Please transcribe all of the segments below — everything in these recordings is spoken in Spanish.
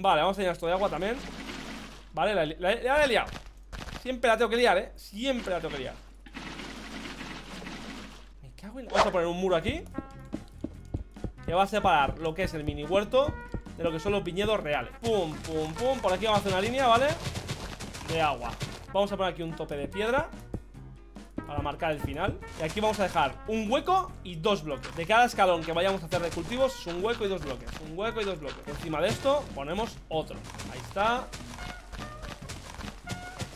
Vale, vamos a llenar esto de agua también. Vale, la he liado. Siempre la tengo que liar, siempre la tengo que liar. Me cago en la... Vamos a poner un muro aquí que va a separar lo que es el mini huerto de lo que son los viñedos reales. Pum, pum, pum. Por aquí vamos a hacer una línea, ¿vale? De agua. Vamos a poner aquí un tope de piedra para marcar el final. Y aquí vamos a dejar un hueco y dos bloques. De cada escalón que vayamos a hacer de cultivos, un hueco y dos bloques. Un hueco y dos bloques. Encima de esto ponemos otro. Ahí está.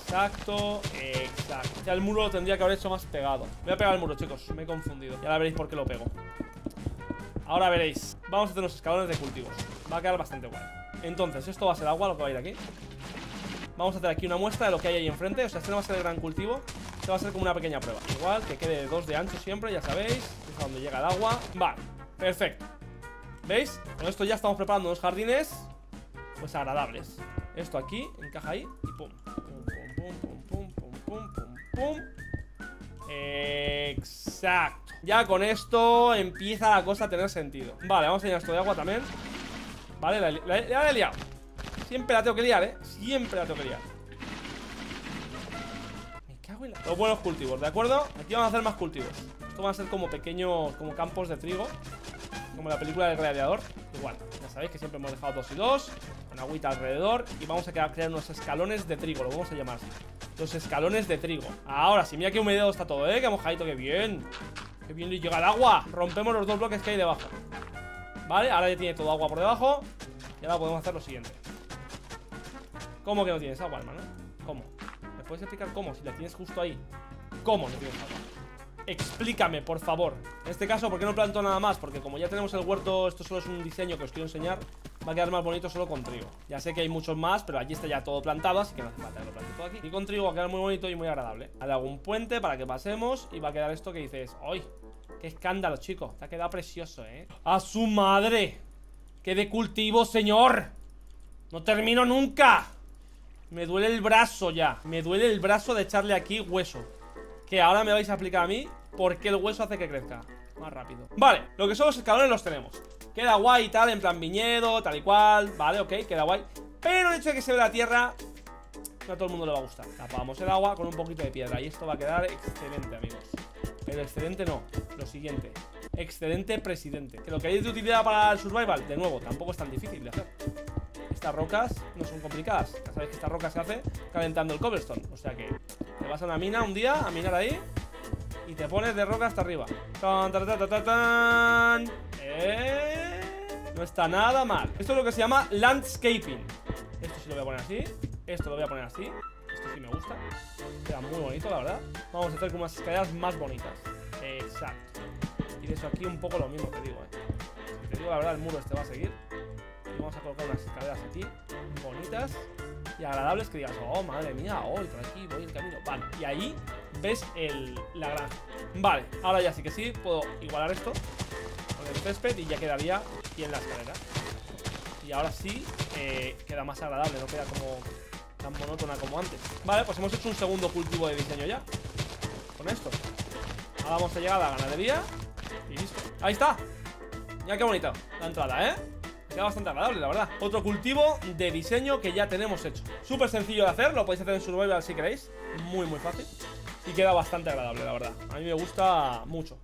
Exacto. Exacto. Ya el muro lo tendría que haber hecho más pegado. Voy a pegar el muro, chicos. Me he confundido. Y ahora veréis por qué lo pego. Ahora veréis. Vamos a hacer unos escalones de cultivos. Va a quedar bastante guay. Entonces, esto va a ser agua lo que va a ir aquí. Vamos a hacer aquí una muestra de lo que hay ahí enfrente. O sea, este no va a ser el gran cultivo. Este va a ser como una pequeña prueba. Igual que quede 2 de ancho siempre, ya sabéis. Es a donde llega el agua. Vale, perfecto. ¿Veis? Con esto ya estamos preparando unos jardines pues agradables. Esto aquí, encaja ahí y pum. Pum, pum, pum, pum, pum, pum, pum, pum. Exacto. Ya con esto empieza la cosa a tener sentido. Vale, vamos a llenar esto de agua también. Vale, la he liado. Siempre la tengo que liar, siempre la tengo que liar. Los buenos cultivos, ¿de acuerdo? Aquí vamos a hacer más cultivos. Esto van a ser como pequeños, como campos de trigo. Como la película del gladiador. Igual, ya sabéis que siempre hemos dejado 2 y 2. Con agüita alrededor. Y vamos a crear unos escalones de trigo, lo vamos a llamar así. Los escalones de trigo. Ahora sí, mira qué humedado está todo, qué mojadito, qué bien. Qué bien le llega el agua. Rompemos los 2 bloques que hay debajo. Vale, ahora ya tiene todo agua por debajo. Y ahora podemos hacer lo siguiente. ¿Cómo que no tienes agua, hermano? ¿Cómo? ¿Puedes explicar cómo? Si la tienes justo ahí. ¿Cómo no tienes agua? Explícame, por favor. En este caso, ¿por qué no planto nada más? Porque como ya tenemos el huerto, esto solo es un diseño que os quiero enseñar. Va a quedar más bonito solo con trigo. Ya sé que hay muchos más, pero aquí está ya todo plantado, así que no hace falta que lo plante todo aquí. Y con trigo va a quedar muy bonito y muy agradable. Haré algún puente para que pasemos y va a quedar esto que dices. ¡Ay! ¡Qué escándalo, chico! Te ha quedado precioso, ¿eh? ¡A su madre! ¡Qué de cultivo, señor! ¡No termino nunca! Me duele el brazo ya. Me duele el brazo de echarle aquí hueso. Que ahora me vais a explicar a mí por qué el hueso hace que crezca más rápido. Vale, lo que son los escalones los tenemos. Queda guay y tal, en plan viñedo, tal y cual. Vale, ok, queda guay. Pero el hecho de que se vea la tierra, no a todo el mundo le va a gustar. Tapamos el agua con un poquito de piedra. Y esto va a quedar excelente, amigos. Pero excelente no, lo siguiente. Excelente presidente. Que lo que hay de utilidad para el survival, de nuevo, tampoco es tan difícil de hacer. Estas rocas no son complicadas. Ya sabéis que esta roca se hace calentando el cobblestone. O sea que te vas a una mina un día a minar ahí y te pones de roca hasta arriba. ¡Tan, tan, tan, tan, tan! No está nada mal. Esto es lo que se llama landscaping. Esto sí lo voy a poner así. Esto lo voy a poner así. Esto sí me gusta. Queda muy bonito, la verdad. Vamos a hacer como unas escaleras más bonitas. Exacto. Y de eso aquí un poco lo mismo que digo, Si te digo la verdad, el muro este va a seguir. Vamos a colocar unas escaleras aquí bonitas y agradables que digas, oh, madre mía, hoy por aquí voy el camino. Vale, y ahí ves la granja. Vale, ahora ya sí que sí, puedo igualar esto con el césped y ya quedaría aquí en la escalera. Y ahora sí queda más agradable, no queda como tan monótona como antes. Vale, pues hemos hecho un segundo cultivo de diseño ya con esto. Ahora vamos a llegar a la ganadería y listo. Ahí está. Mira qué bonita la entrada, Queda bastante agradable, la verdad. Otro cultivo de diseño que ya tenemos hecho. Súper sencillo de hacer, lo podéis hacer en survival si queréis. Muy, muy fácil. Y queda bastante agradable, la verdad. A mí me gusta mucho.